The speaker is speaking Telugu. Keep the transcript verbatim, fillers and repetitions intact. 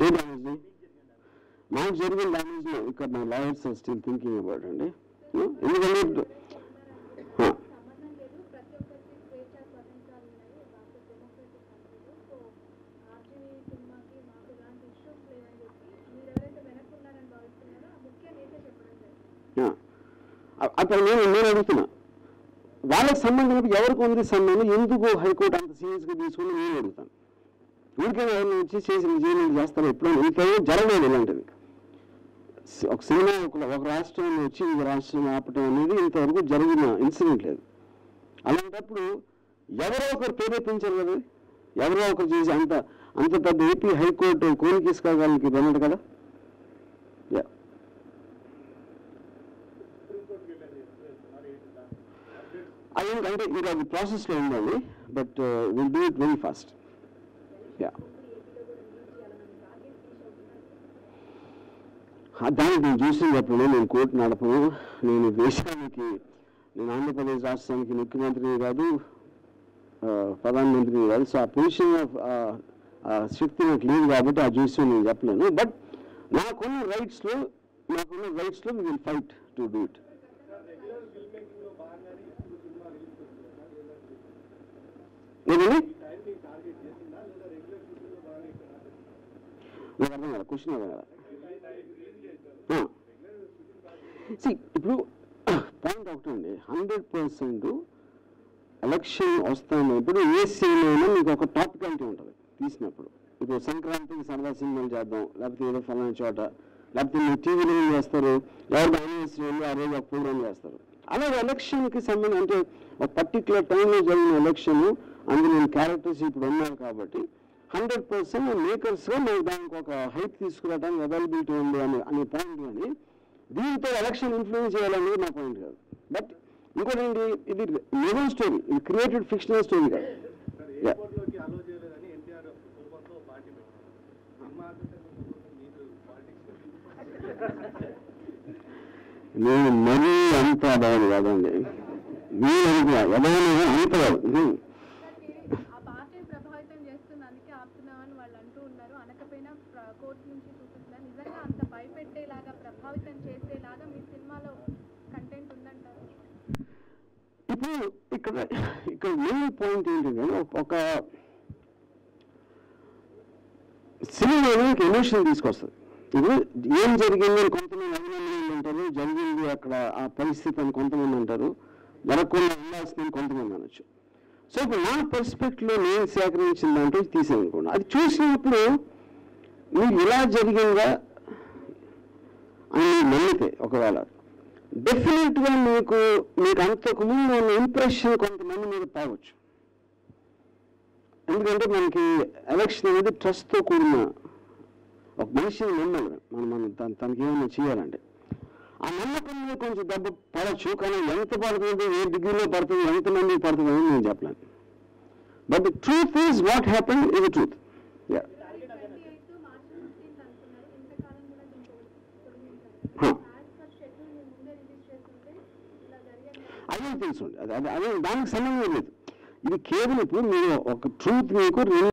ఏ డ్యామేజ్ని? నాకు జరిగిన డ్యామేజ్ని ఇక్కడ నా lawyers are still thinking about అండి. ఎందుకంటే అక్కడ నేను నేను అడుగుతున్నా వాళ్ళకి సంబంధించిన ఎవరికి ఉంది సంబంధం, ఎందుకు హైకోర్టు అంత సీరియస్గా తీసుకుని నేను అడుగుతాను. ఊరికే ఎవరిని వచ్చి చేసి విజయనీళ్ళు చేస్తాను ఎప్పుడో ఇంకేమో జరగలేదు. ఇలాంటిది ఒక సినిమా ఒక రాష్ట్రంలో వచ్చి ఈ రాష్ట్రం ఆపటం అనేది ఇంతవరకు జరిగిన ఇన్సిడెంట్ లేదు. అలాంటప్పుడు ఎవరో ఒకరు ప్రేరేపించారు కదా, ఎవరో ఒకరు చేసి అంత అంత పెద్ద ఏపీ హైకోర్టు కోరికి తీసుకోగలకి బెనట కదా. అదేంటంటే ఇది అది ప్రాసెస్లో ఉండాలి, but will do it very fast. దానికి నేను చూసినప్పుడు నేను కోర్టు నడపను, నేను దేశానికి నేను ఆంధ్రప్రదేశ్ రాష్ట్రానికి ముఖ్యమంత్రిని కాదు, ప్రధానమంత్రిని కాదు. సో ఆ పొజిషన్ శక్తి నాకు లేదు కాబట్టి ఆ జ్యూస్యం నేను చెప్పలేను. బట్ నాకున్న రైట్స్లో నాకున్న రైట్స్లో we will fight to do it. నాకు అర్థం కదా క్వశ్చన్ కదా. ఇప్పుడు పాయింట్ ఒకటి అండి, హండ్రెడ్ పర్సెంట్ ఎలక్షన్ వస్తాను. ఇప్పుడు ఏ సినిమాలో మీకు ఒక టాపికాలిటీ ఉంటుంది తీసినప్పుడు, ఇప్పుడు సంక్రాంతికి సరదా సినిమాలు చేద్దాం, లేకపోతే ఏదో ఫలానా చోట, లేకపోతే మీరు టీవీలో ఏం చేస్తారు, ఎవరి యానివర్సరీ వెళ్ళి ఆ రోజు ఒక ప్రోగ్రామ్ చేస్తారు. అలాగే ఎలక్షన్కి సంబంధించి అంటే ఒక పర్టికులర్ టైంలో జరిగిన ఎలక్షన్ అందులో క్యారెక్టర్స్ ఇప్పుడు ఉన్నారు కాబట్టి హండ్రెడ్ పర్సెంట్ మేకర్స్గా మేము దానికి ఒక హైప్ తీసుకురావడానికి అవైలబిలిటీ ఉంది అని అనే పాయింట్. కానీ దీంతో ఎలక్షన్ ఇన్ఫ్లుయెన్స్ చేయాలనేది నా పాయింట్ కాదు. బట్ ఇంకోటి ఏంటి, ఇది నిజం స్టోరీ, ఇది క్రియేటెడ్ ఫిక్షనల్ స్టోరీ కాదు. నేను మరీ అంత అడవాలి కాదండి, మీరు అనుకున్నా అనుకోవాలి. ఇప్పుడు ఇక్కడ ఇక్కడ మెయిన్ పాయింట్ ఏంటంటే ఒక సినిమాలో ఎమోషన్ తీసుకొస్తుంది. ఇప్పుడు ఏం జరిగింది కొంతమంది అభినందనలు అంటారు, జరిగింది అక్కడ ఆ పరిస్థితి అని కొంతమంది అంటారు, జరగకుండా ఉండాల్సిందని కొంతమంది అనొచ్చు. సో ఇప్పుడు నా పర్స్పెక్ట్లో నేను సేకరించిన దాంట్లో తీసాను అనుకోండి, అది చూసినప్పుడు నువ్వు ఇలా జరిగిందా అని నమ్మితే ఒకవేళ డెఫినెట్గా మీకు మీకు అంతకు ముందు ఉన్న ఇంప్రెషన్ కొంతమంది మీరు తాగొచ్చు. ఎందుకంటే మనకి ఎలక్షన్ అనేది ట్రస్ట్తో కూడిన ఒక మనిషిని నమ్మాలి, మనం మనం తను తనకి ఏమైనా చేయాలంటే ఆ నమ్మకం మీద కొంచెం దెబ్బ పడవచ్చు. కానీ ఎంత పడుతుంది, ఏ డిగ్రీలో పడుతుంది, ఎంతమంది పడుతుంది అని నేను చెప్పలేను. But the truth is what happen is the truth. అదే తెలుసు, అదే అదే దానికి సంబంధం లేదు. ఇది కేవలం ఇప్పుడు మీరు ఒక ట్రూత్ మీకు